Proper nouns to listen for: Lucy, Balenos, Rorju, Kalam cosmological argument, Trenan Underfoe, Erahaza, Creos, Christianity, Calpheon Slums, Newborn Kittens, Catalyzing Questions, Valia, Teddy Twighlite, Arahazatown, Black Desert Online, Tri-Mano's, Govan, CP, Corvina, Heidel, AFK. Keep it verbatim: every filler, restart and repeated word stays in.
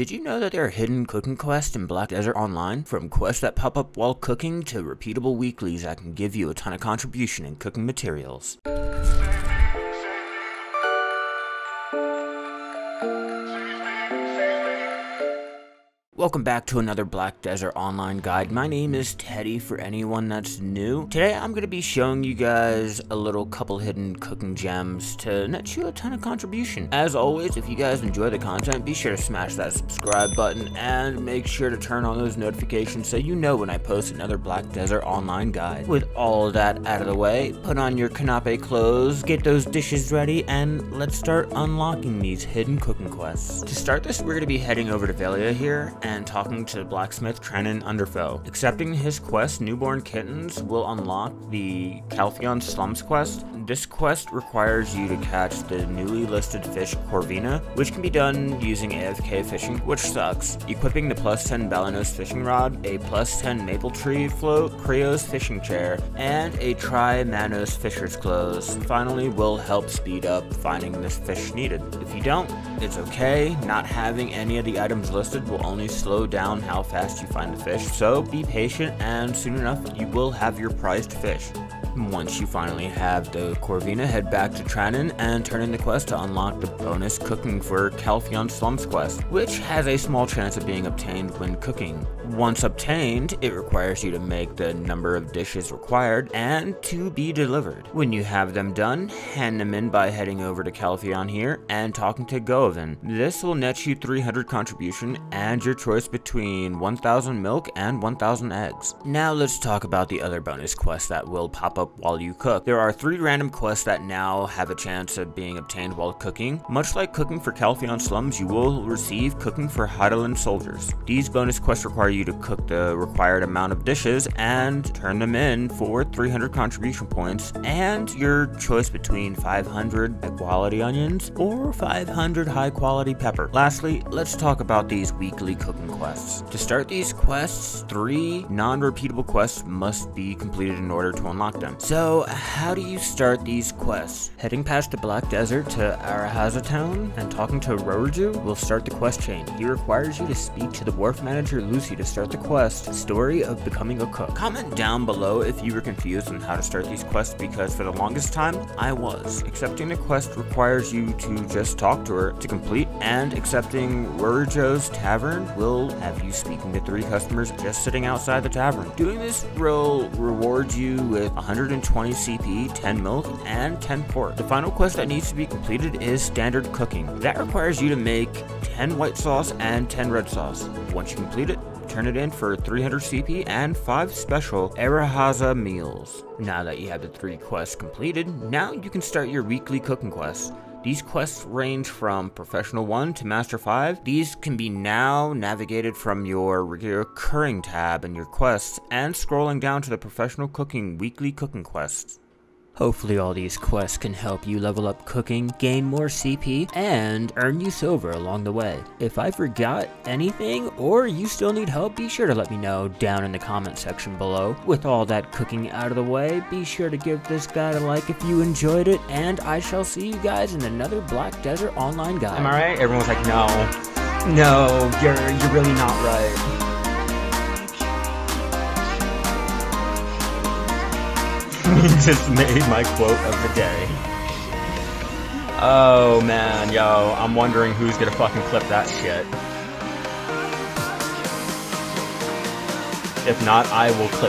Did you know that there are hidden cooking quests in Black Desert Online? From quests that pop up while cooking to repeatable weeklies that can give you a ton of contribution in cooking materials. Welcome back to another Black Desert Online guide. My name is Teddy for anyone that's new. Today I'm going to be showing you guys a little couple hidden cooking gems to net you a ton of contribution. As always, if you guys enjoy the content, be sure to smash that subscribe button and make sure to turn on those notifications so you know when I post another Black Desert Online guide. With all that out of the way, put on your canapé clothes, get those dishes ready, and let's start unlocking these hidden cooking quests. To start this, we're going to be heading over to Valia here and talking to blacksmith Trenan Underfoe. Accepting his quest, Newborn Kittens, will unlock the Calpheon Slums quest. This quest requires you to catch the newly listed fish Corvina, which can be done using A F K fishing, which sucks. Equipping the plus ten Balenos fishing rod, a plus ten maple tree float, Creos fishing chair, and a Tri-Mano's fisher's clothes finally will help speed up finding this fish needed. If you don't, it's okay. Not having any of the items listed will only slow down how fast you find the fish, so be patient and soon enough you will have your prized fish. Once you finally have the Corvina, head back to Trenan and turn in the quest to unlock the bonus cooking for Calpheon Slums quest, which has a small chance of being obtained when cooking. Once obtained, it requires you to make the number of dishes required and to be delivered. When you have them done, hand them in by heading over to Calpheon here and talking to Govan. This will net you three hundred contribution and your choice between one thousand milk and one thousand eggs. Now let's talk about the other bonus quests that will pop up Up while you cook. There are three random quests that now have a chance of being obtained while cooking. Much like cooking for Calpheon Slums, you will receive cooking for Heidel soldiers. These bonus quests require you to cook the required amount of dishes and turn them in for three hundred contribution points and your choice between five hundred high quality onions or five hundred high quality pepper. Lastly, let's talk about these weekly cooking quests. To start these quests, three non-repeatable quests must be completed in order to unlock them. So, how do you start these quests? Heading past the Black Desert to Arahazatown and talking to Rorju will start the quest chain. He requires you to speak to the wharf manager Lucy to start the quest, Story of Becoming a Cook. Comment down below if you were confused on how to start these quests, because for the longest time, I was. Accepting the quest requires you to just talk to her to complete, and accepting Rorju's tavern will have you speaking to three customers just sitting outside the tavern. Doing this will reward you with one hundred twenty C P, ten milk, and ten pork. The final quest that needs to be completed is standard cooking. That requires you to make ten white sauce and ten red sauce. Once you complete it, turn it in for three hundred C P and five special Erahaza meals. Now that you have the three quests completed, now you can start your weekly cooking quests. These quests range from Professional one to Master five. These can be now navigated from your recurring tab in your quests and scrolling down to the Professional Cooking Weekly Cooking Quests. Hopefully all these quests can help you level up cooking, gain more C P, and earn you silver along the way. If I forgot anything or you still need help, be sure to let me know down in the comment section below. With all that cooking out of the way, be sure to give this guide a like if you enjoyed it, and I shall see you guys in another Black Desert Online guide. Am I right? Everyone's like, no, no, you're, you're really not right. He just made my quote of the day. Oh man, yo, I'm wondering who's gonna fucking clip that shit. If not, I will clip